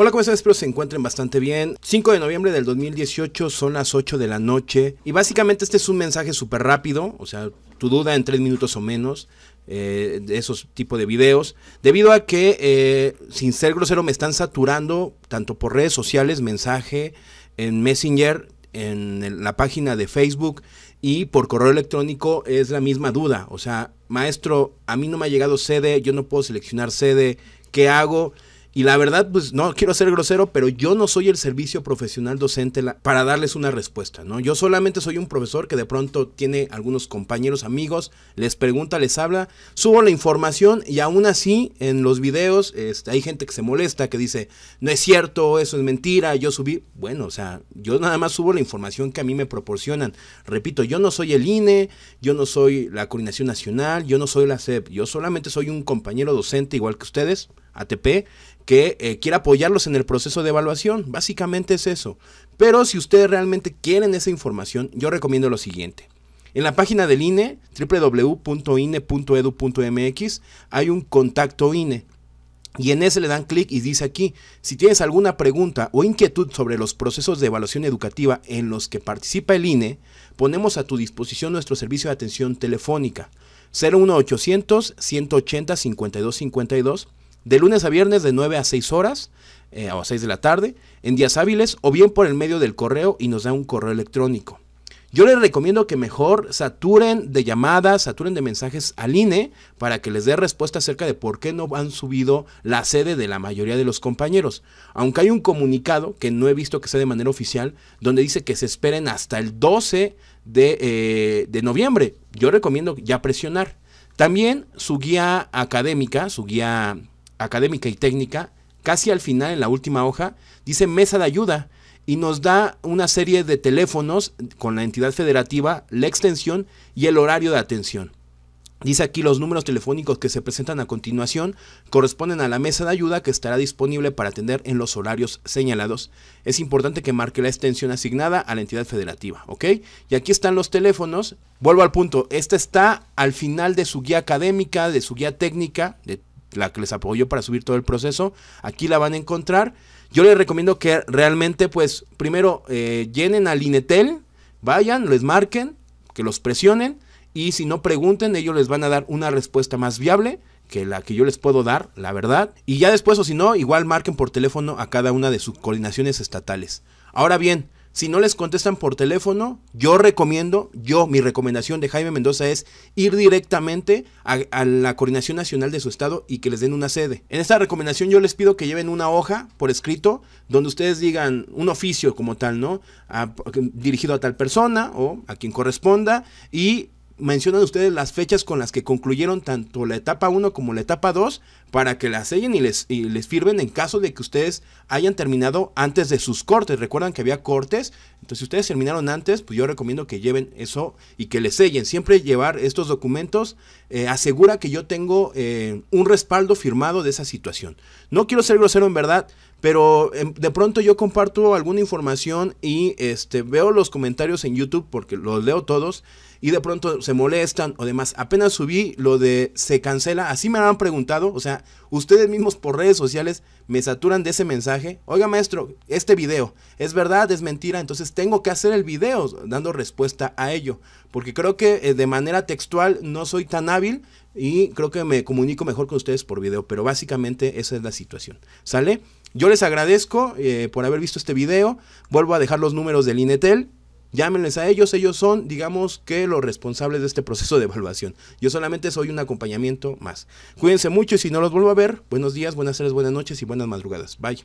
Hola, ¿cómo están? Espero se encuentren bastante bien. 5 de noviembre del 2018, son las 8 de la noche. Y básicamente este es un mensaje súper rápido, o sea, tu duda en 3 minutos o menos, de esos tipos de videos. Debido a que, sin ser grosero, me están saturando, tanto por redes sociales, mensaje, en Messenger, en la página de Facebook y por correo electrónico es la misma duda. O sea, maestro, a mí no me ha llegado sede, yo no puedo seleccionar sede, ¿qué hago? Y la verdad, pues no quiero ser grosero, pero yo no soy el servicio profesional docente para darles una respuesta, ¿no? Yo solamente soy un profesor que de pronto tiene algunos compañeros, amigos, les pregunta, les habla, subo la información y aún así en los videos hay gente que se molesta, que dice, no es cierto, eso es mentira, yo subí. Bueno, o sea, yo nada más subo la información que a mí me proporcionan. Repito, yo no soy el INE, yo no soy la Coordinación Nacional, yo no soy la SEP, yo solamente soy un compañero docente igual que ustedes, ATP, que quiere apoyarlos en el proceso de evaluación. Básicamente es eso. Pero si ustedes realmente quieren esa información, yo recomiendo lo siguiente. En la página del INE, www.ine.edu.mx, hay un contacto INE. Y en ese le dan clic y dice aquí, si tienes alguna pregunta o inquietud sobre los procesos de evaluación educativa en los que participa el INE, ponemos a tu disposición nuestro servicio de atención telefónica. 01800 180 5252. De lunes a viernes de 9 a 6 horas o a 6 de la tarde, en días hábiles o bien por el medio del correo y nos da un correo electrónico. Yo les recomiendo que mejor saturen de llamadas, saturen de mensajes al INE para que les dé respuesta acerca de por qué no han subido la sede de la mayoría de los compañeros. Aunque hay un comunicado, que no he visto que sea de manera oficial, donde dice que se esperen hasta el 12 de noviembre. Yo recomiendo ya presionar. También su guía académica, y técnica, casi al final en la última hoja, dice mesa de ayuda y nos da una serie de teléfonos con la entidad federativa, la extensión y el horario de atención. Dice aquí los números telefónicos que se presentan a continuación corresponden a la mesa de ayuda que estará disponible para atender en los horarios señalados. Es importante que marque la extensión asignada a la entidad federativa, ¿ok? Y aquí están los teléfonos. Vuelvo al punto, esta está al final de su guía académica, de su guía técnica, de la que les apoyó para subir todo el proceso. Aquí la van a encontrar. Yo les recomiendo que realmente pues primero llenen al INEETEL, vayan, les marquen, que los presionen y si no pregunten, ellos les van a dar una respuesta más viable que la que yo les puedo dar, la verdad. Y ya después o si no, igual marquen por teléfono a cada una de sus coordinaciones estatales. Ahora bien, si no les contestan por teléfono, yo recomiendo, mi recomendación de Jaime Mendoza es ir directamente a la Coordinación Nacional de su estado y que les den una sede. En esta recomendación yo les pido que lleven una hoja por escrito donde ustedes digan un oficio como tal, ¿no? Dirigido a tal persona o a quien corresponda y mencionan ustedes las fechas con las que concluyeron tanto la etapa 1 como la etapa 2 para que las sellen y les firmen en caso de que ustedes hayan terminado antes de sus cortes. Recuerdan que había cortes, entonces si ustedes terminaron antes, pues yo recomiendo que lleven eso y que les sellen. Siempre llevar estos documentos asegura que yo tengo un respaldo firmado de esa situación. No quiero ser grosero en verdad, pero de pronto yo comparto alguna información y veo los comentarios en YouTube porque los leo todos y de pronto se molestan o demás. Apenas subí lo de se cancela, así me lo han preguntado, o sea, ustedes mismos por redes sociales me saturan de ese mensaje. Oiga maestro, este video, ¿es verdad? ¿Es mentira? Entonces tengo que hacer el video dando respuesta a ello, porque creo que de manera textual no soy tan hábil y creo que me comunico mejor con ustedes por video, pero básicamente esa es la situación, ¿sale? Yo les agradezco por haber visto este video. Vuelvo a dejar los números del INEETEL. Llámenles a ellos, ellos son, digamos que los responsables de este proceso de evaluación. Yo solamente soy un acompañamiento más. Cuídense mucho y si no los vuelvo a ver, buenos días, buenas tardes, buenas noches y buenas madrugadas. Bye.